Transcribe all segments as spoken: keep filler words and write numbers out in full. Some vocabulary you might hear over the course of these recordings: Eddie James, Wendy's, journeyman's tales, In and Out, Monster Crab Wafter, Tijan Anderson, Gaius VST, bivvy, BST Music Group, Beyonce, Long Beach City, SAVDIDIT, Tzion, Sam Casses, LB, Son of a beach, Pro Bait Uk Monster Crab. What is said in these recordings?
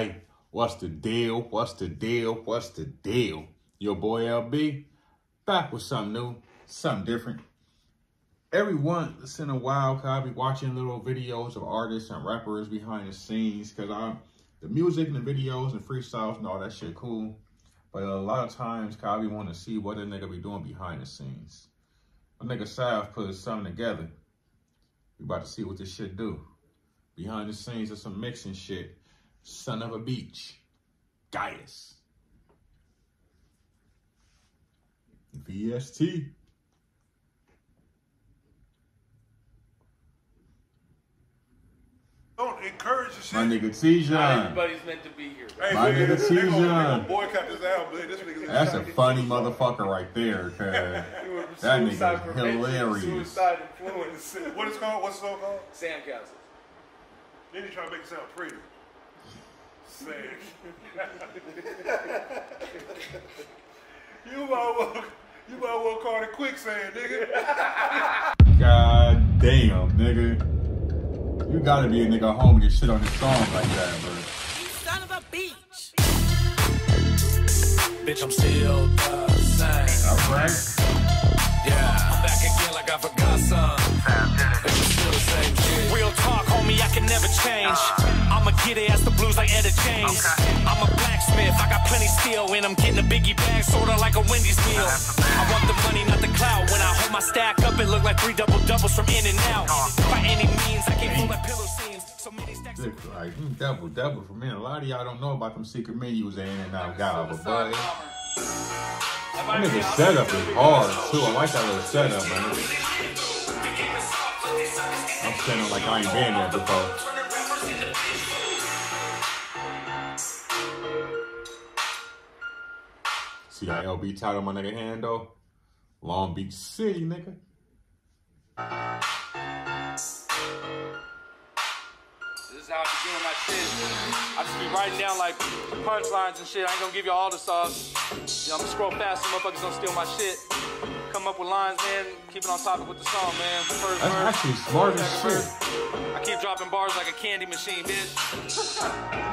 like, what's the deal? What's the deal? What's the deal? Your boy L B, back with something new, something different. Every once in a while, cause I'll be watching little videos of artists and rappers behind the scenes, cause I'm, the music and the videos and freestyles and all that shit cool. But a lot of times, cause I be wanting to see what a nigga be doing behind the scenes. A nigga Sav put something together. We about to see what this shit do. Behind the scenes of some mixing shit. Son of a beach. Gaius. V S T. Don't encourage the shit. My nigga Tijan. Not everybody's meant to be here. Right? Hey, my nigga Tijan. Boycott this album. This nigga's that's a funny motherfucker right there. That nigga's hilarious. Suicide influence. What is called? What's the song called? Sam Casses. Then he try to make it sound pretty. Sam. You might well, you might well call it quicksand, nigga. God damn, nigga. You gotta be a nigga home to get shit on this song like that, bro. You son of a bitch. Bitch, I'm still the same. Alright. Yeah, I'm back again like I forgot some. But you still the same shit. Real talk, homie, I can never change. I'ma get it as the blues like Eddie James. I'm a blacksmith, I got plenty steel, and I'm getting a biggie bag, sorta like a Wendy's meal. I want the money, not the clout. When I hold my stack up, it look like three double doubles from In and Out. By any means, I can't pull my pillow scenes. So many stacks. Like mm, double double from In. A lot of y'all don't know about them secret menus in In and Out, guys, but buddy. That nigga setup is hard too. I like that little setup, man. I'm standing like I ain't been there before. See that L B title, my nigga handle? Long Beach City, nigga. This is how I be doing my shit. I just be writing down like punchlines and shit. I ain't gonna give you all the sauce. You know, I'm gonna scroll fast so motherfuckers don't steal my shit. Come up with lines, man. Keep it on topic with the song, man. First That's verse, actually smart as shit. Verse. I keep dropping bars like a candy machine, bitch.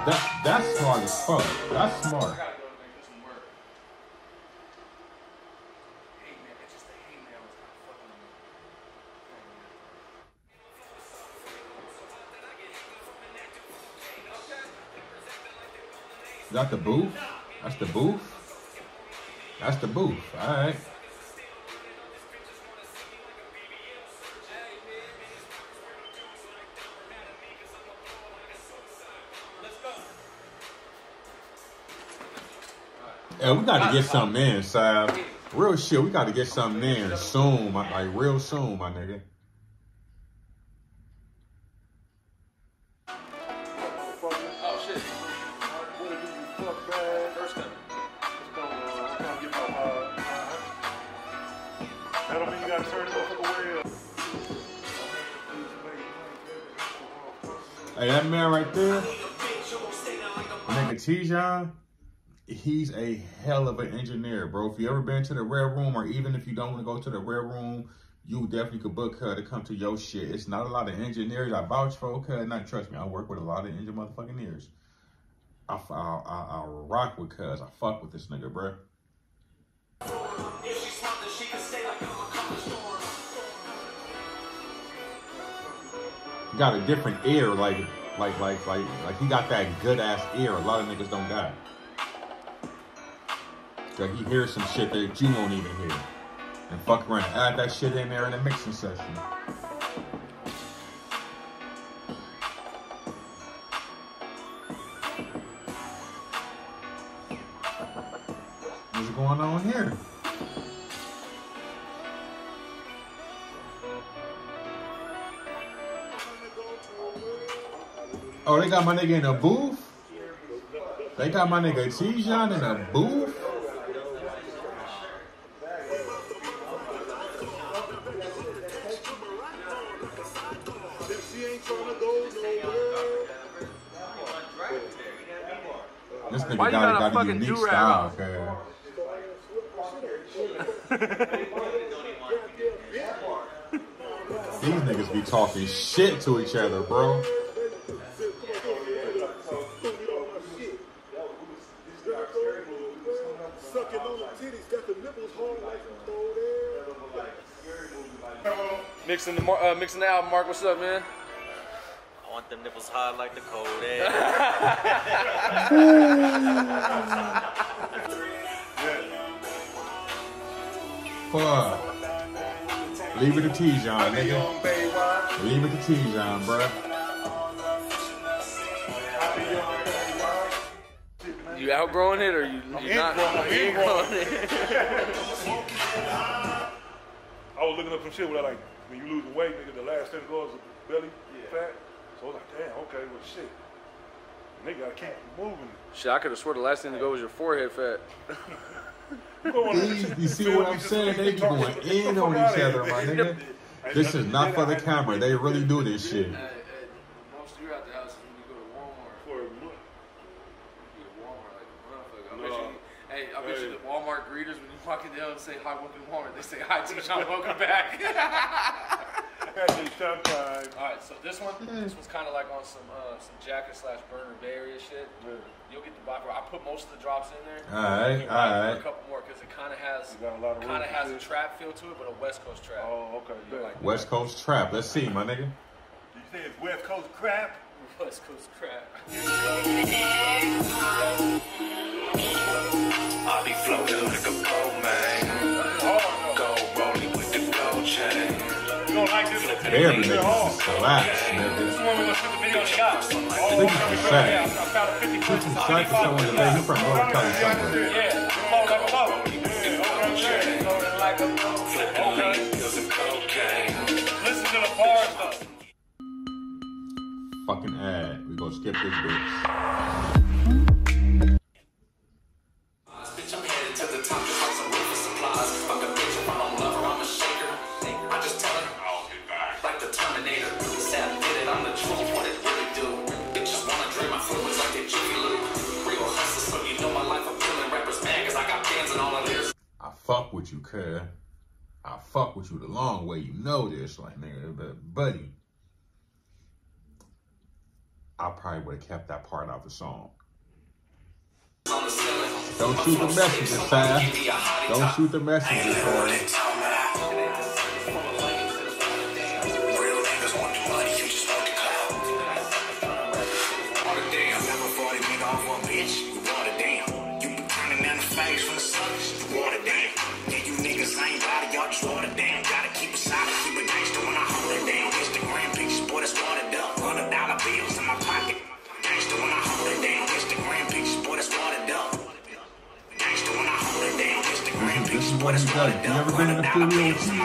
that, that's smart as fuck. That's smart. Is that the booth? That's the booth? That's the booth, alright. Yeah, we gotta get something in, Sal. Real shit, we gotta get something in soon, my, like real soon, my nigga. Hey, that man right there, nigga Tijan, he's a hell of an engineer, bro. If you ever been to the Red Room, or even if you don't want to go to the Red Room, you definitely could book her to come to your shit. It's not a lot of engineers I vouch for her. Now, trust me, I work with a lot of engine motherfucking ears. I, I, I, I rock with cuz. I fuck with this nigga, bro. Got a different ear, like, like, like, like, like he got that good ass ear. A lot of niggas don't got it. Like he hears some shit that you won't even hear, and fuck around, add that shit in there in the mixing session. What's going on here? Oh, they got my nigga in a booth? They got my nigga Tzion in a booth? This nigga got, got, got a unique style, man. These niggas be talking shit to each other, bro. sucking on the titties, got the nipples hard like you throw there. Mixing the uh, mixing the album, Mark. What's up, man? I want them nipples hard like the cold air. Leave it to Tijan, nigga. Leave it to Tijan, bruh. You outgrowing it or you, you not? You outgrowing it. I was looking up some shit where I like, when you lose the weight, nigga, the last thing that goes is belly fat. So I was like, damn, okay, well, shit. Nigga, I can't keep moving. Shit, I could have sworn the last thing to go was your forehead fat. These, you see what I'm saying? They going in on each other, my nigga. This is not for the camera. They really do this shit. Most of you out the house is when you go to Walmart for a month. You go to Walmart like a motherfucker. I bet you, hey, I bet you the Walmart greeters, when you walk in there and say hi, welcome to Walmart, they say hi, Tijan, welcome back. Alright, so this one, this one's kind of like on some uh, some jacket slash burner Bay Area shit. You'll get the vibe. I put most of the drops in there. Alright, alright. A couple more because it kind of has kind of has a trap feel to it, but a West Coast trap. Oh, okay. You know, like West Coast trap. Let's see, my nigga. Did you say it's West Coast crap? West Coast crap. I'll be floating like a gold man. Gold rolling with the gold chain. Like this. Every nigga is collapsed, nigga. This one we the video shot. This is sad. This is sad for someone to be from North Carolina. Yeah, hold up, hold up. Listen to the bars, though. Fucking ad. We gonna skip this bitch. Fuck with you, cuz. I fuck with you the long way. You know this, like, nigga. But, buddy, I probably would have kept that part out of the song. Don't shoot the messenger, Sam. Don't shoot the messenger, boy. What is what it does. You ever been in a studio with Tijan?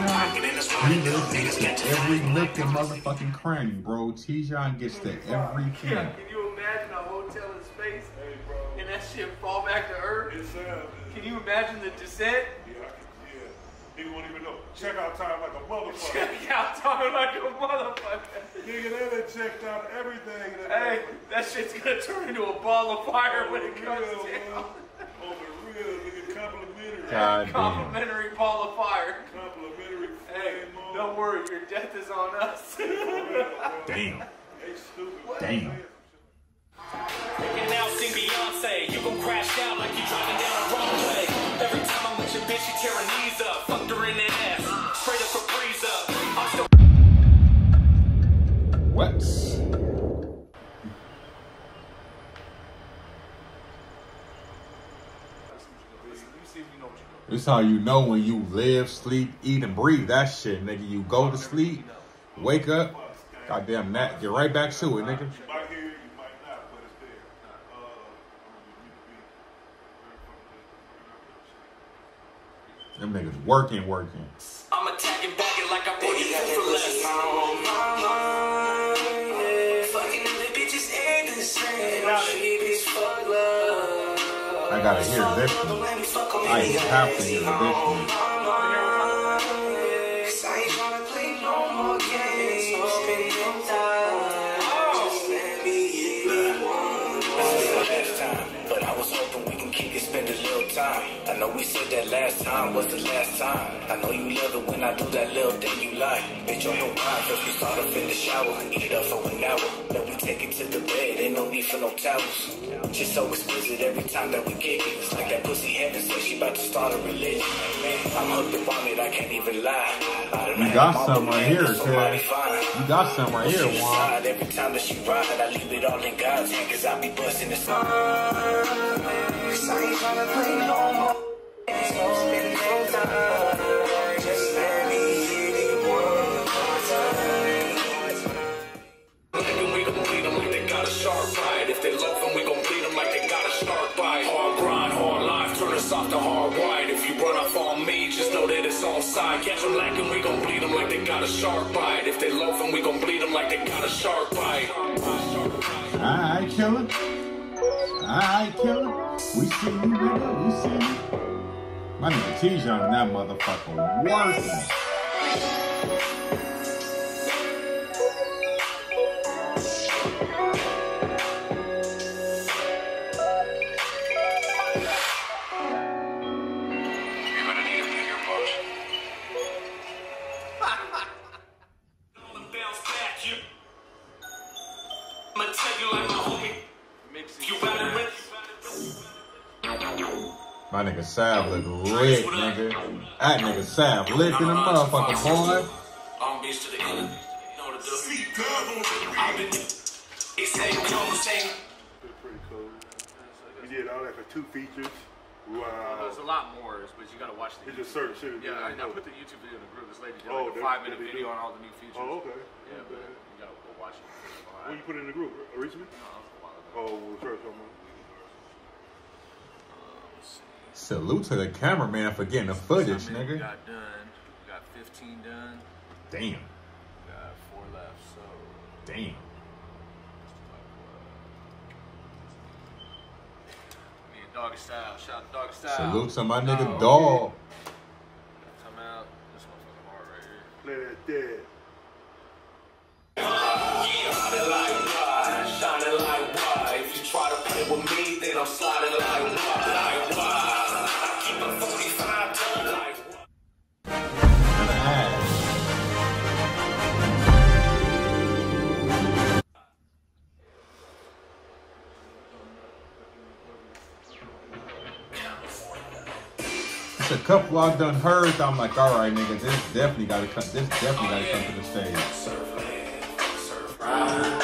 He gets to every lick and motherfucking cranny, bro. Tijan gets to every cranny. Can you imagine a hotel in space and that shit fall back to Earth? Can you imagine the descent? Yeah, yeah. He won't even know. Check out time like a motherfucker. Check out time like a motherfucker. Nigga, they done checked out everything. Hey, that shit's gonna turn into a ball of fire when it comes down. God complimentary damn. Ball of fire. Complimentary. Hey, don't worry, your death is on us. Damn. Damn. You can now see Beyonce. You gon' crash down like you driving down a runway. Every time I'm with your bitch, you tear her knees up. Fucked her in the ass. Straight up for breeze up. I'm still. What? This how you know when you live, sleep, eat, and breathe that shit, nigga. You go to sleep, wake up, goddamn that, get right back to it, nigga. Them niggas working, working. I'm attacking back and like I put you for less. Fucking other bitches ain't the same. She is for love. I gotta hear this one. I have to hear this one. But I was hoping we can keep it, spend a little time. know we said that last time was the last time. I know you love it when I do that little thing you like. Bitch, on your mind, cause you start up in the shower. Eat it up for an hour, then we take it to the bed. Ain't no need for no towels. Just so exquisite every time that we kick it. It's like that pussy heaven, so she about to start a religion. I'm hooked up on it, I can't even lie. You got some right here, too. You got some right here, Juan. Every time that she ride, I leave it all in God's hand, cause I be busting this up. Cause I ain't trying to play no more. It's gonna spend no time. Just let me hit it one more time. Nigga, we gon' bleed them like they got a sharp bite. If they love them, we gon' bleed them like they got a sharp bite. Hard grind, hard life, turn us off to hard wide. If you run off on me, just know that it's on side. Catch them lacking, we gon' bleed them like they got a sharp bite. If they love them, we gon' bleed them like they got a sharp bite. Alright, killer. Alright, killer. We see you, nigga. We see you. My nigga Tijan, that motherfucker working. My nigga Sav look lit, nigga. That nigga Sav lit in the motherfucking boy. Long Beach to the end. Know the deal. It's a conversation. It's pretty cool. We did all that for two features. Wow. There's a lot more, but you gotta watch the YouTube. It's just certain shit. Yeah, I put the YouTube video in the group. This lady did like a five minute video on all the new features. Oh, okay. Yeah, but you gotta go watch it. When you put it in the group? Originally? No, that was a while ago. Oh, we'll search someone. Salute to the cameraman for getting the footage, nigga. We got done. We got fifteen done. Damn. We got four left, so. Damn. Me and Doggy Style. Shout out to Doggy Style. Salute to my nigga Dog. Come out. This motherfucking hard right here. Play that dead. Shining like why, shining like why. If you try to play with me, then I'm sliding like why, like why. A couple I've done heard, I'm like, all right, nigga, this definitely gotta come. This definitely gotta come to the stage. Surf land, surf ride.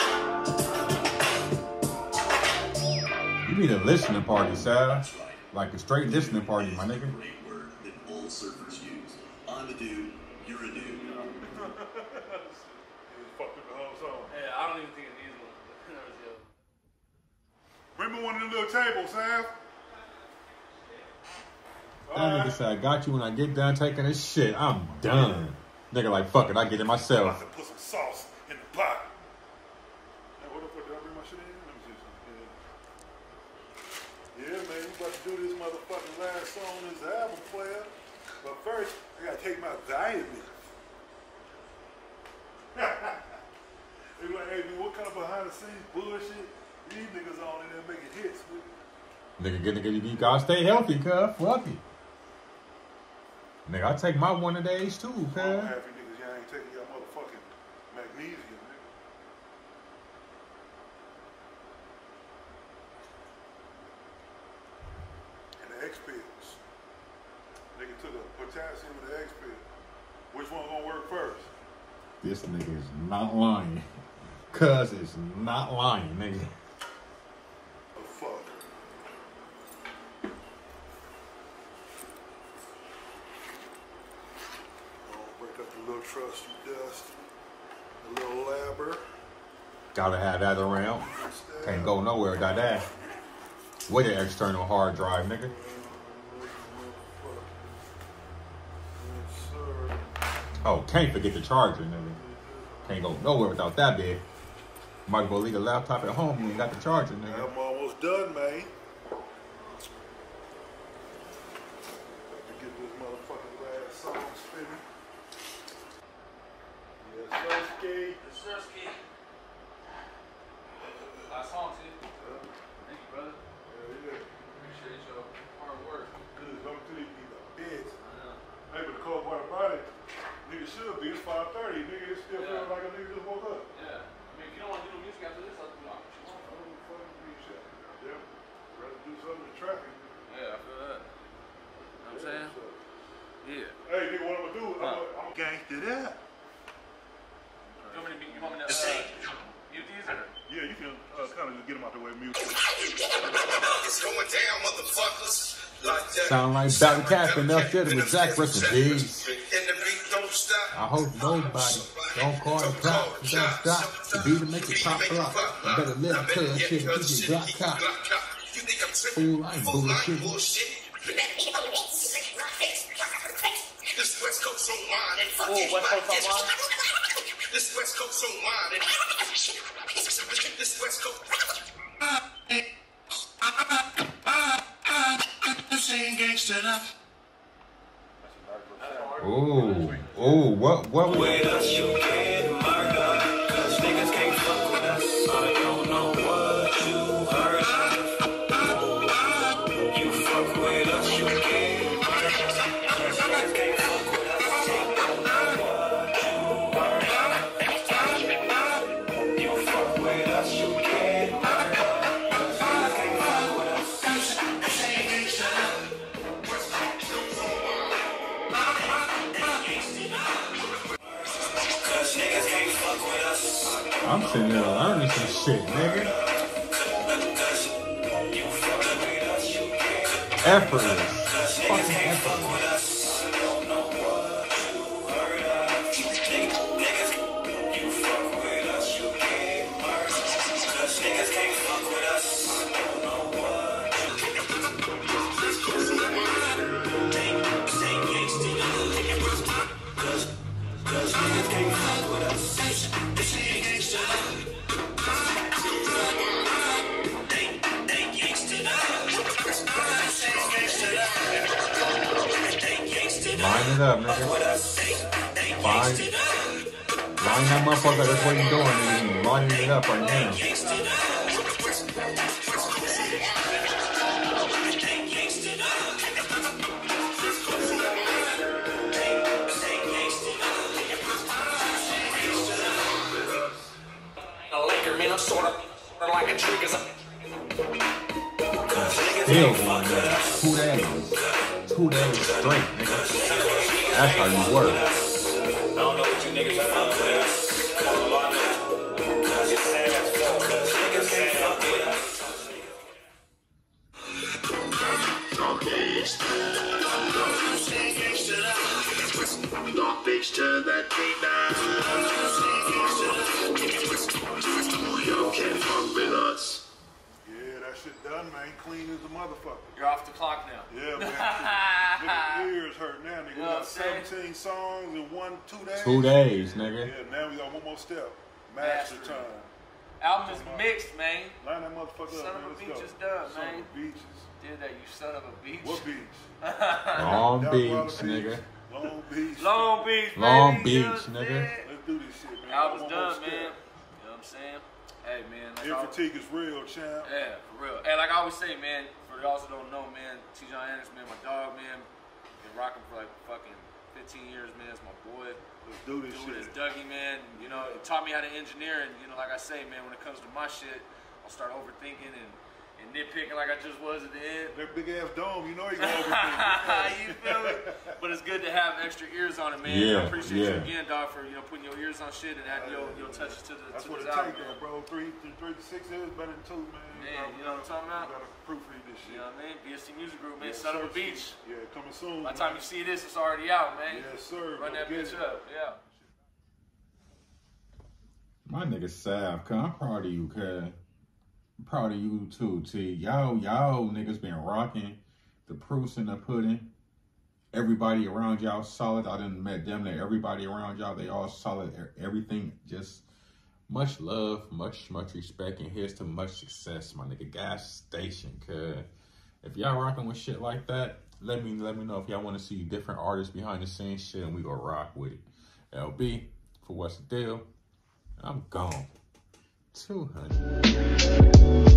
You need a listening party, Sal. Like a straight listening party, my nigga. Great word that all surfers use. I'm a dude. You're a dude. Yeah, I don't even think it needs one. Bring me one of the little tables, Sal. That nigga right. Said, I got you when I get done taking this shit. I'm done. Yeah. Nigga like, fuck it, I get it myself. I said, put some sauce in the pot. Hey, what the fuck, did I bring my shit in? Let me see something. Yeah, man, we about to do this motherfucking last song in this album, player. But first, I gotta take my vitamins. They like, hey, dude, what kind of behind-the-scenes bullshit these niggas on in there making hits with? Nigga, good nigga, you gotta stay healthy, cuz. Fuck it. Nigga, I take my one of days too, cuz. I don't have you niggas, y'all ain't taking your motherfucking magnesium, nigga. And the X pills. Nigga took a potassium and the X pill. Which one gonna work first? This nigga is not lying. Cuz is not lying, nigga. The fuck? Trust you dust, a little labber. Gotta have that around. Can't go nowhere without that. With an external hard drive, nigga. Oh, can't forget the charger, nigga. Can't go nowhere without that, bitch. Might go leave the laptop at home when you got the charger, nigga. I'm almost done, man. Thank you, brother. Yeah, yeah. Appreciate your hard work. Good. It should be. It's five thirty, nigga. It still yeah. feels like a nigga just woke up. Yeah. I mean, if you don't want to do no music after this, I'll do that. I don't fucking need shit. Yeah. Rather do something to traffic. Yeah, I feel that. You know what I'm saying? Yeah. Hey, nigga, what I'm gonna do? Huh. I'm gonna, I'm gangsta it up. You want me to be? You want me to update? Mute these or? Yeah, you can uh, kind of just get them out the way. Mute. It's going down, motherfuckers. Like that. Sound like Sam Casses enough shit with Jack recipes. I hope nobody don't call it pop, don't stop. The beat will make it pop up. Better live to that shit and keep your block cop. Fool, I ain't bullshit. This West Coast on mine and fucking This West Coast on mine and This West Coast. This ain't gangsta enough. Oh, oh, what, what was that? I'm sitting there learning some shit, nigga. Effortless. Fucking effortless. Line it up, nigga. Line, line that motherfucker. That's what you're doing, nigga. Line it up right now. Still going, nigga. Who that is? Who that is straight, nigga? That's how you work. I don't know what you niggas are up with. Long Beach to that D nine. You can't fuck with us. Shit done, man. Clean as a motherfucker. You're off the clock now. Yeah, man. Nigga, ears hurt now, nigga. We got seventeen songs in one, two days. Two days, nigga. Yeah, now we got one more step. Master, Master time. Album is mixed, man. Line that motherfucker son up, man. Son of a beach is done, son man. Of beaches. Did that, you son of a beach. What beach? Long Beach, nigga. Long Beach. Long Beach, man. Long Beach, nigga. Let's do this shit, man. Album's done, man. You know what I'm saying? Hey, man. Like Your fatigue is real, champ. Yeah, for real. And like I always say, man, for y'all who don't know, man, Tijan Anderson, man, my dog, man, been rocking for like fucking fifteen years, man. It's my boy. Let's do this Dude, shit. It's Dougie, man. You know, it taught me how to engineer. And, you know, like I say, man, when it comes to my shit, I'll start overthinking and, and nitpicking like I just was at the end. That big ass dome, you know you're going to overthink. You feel me? But it's good to have extra ears on it, man. Yeah, I appreciate yeah. you again, dog, for, you know, putting your ears on shit and adding your, your touches to the That's to what it takes, bro. Three, three to six ears better than two, man. Man, you know what I'm talking about? You got to proofread this shit. You know what I mean? B S T Music Group, man. Yes, Son sir, of a Beach. Yeah, coming soon. By the time you see this, it's already out, man. Yes, sir. Run that bitch it. up. Yeah. My nigga Sav, cuz I'm proud of you, cuz. I'm proud of you too, T. Y'all, y'all niggas been rocking. The proofs in the pudding. Everybody around y'all solid. I done met them there. Everybody around y'all, they all solid. Everything just much love, much, much respect, and here's to much success, my nigga. Gas station, cuz. If y'all rocking with shit like that, let me let me know if y'all want to see different artists behind the scenes shit, and we gonna rock with it. L B, for what's the deal? I'm gone. two hundred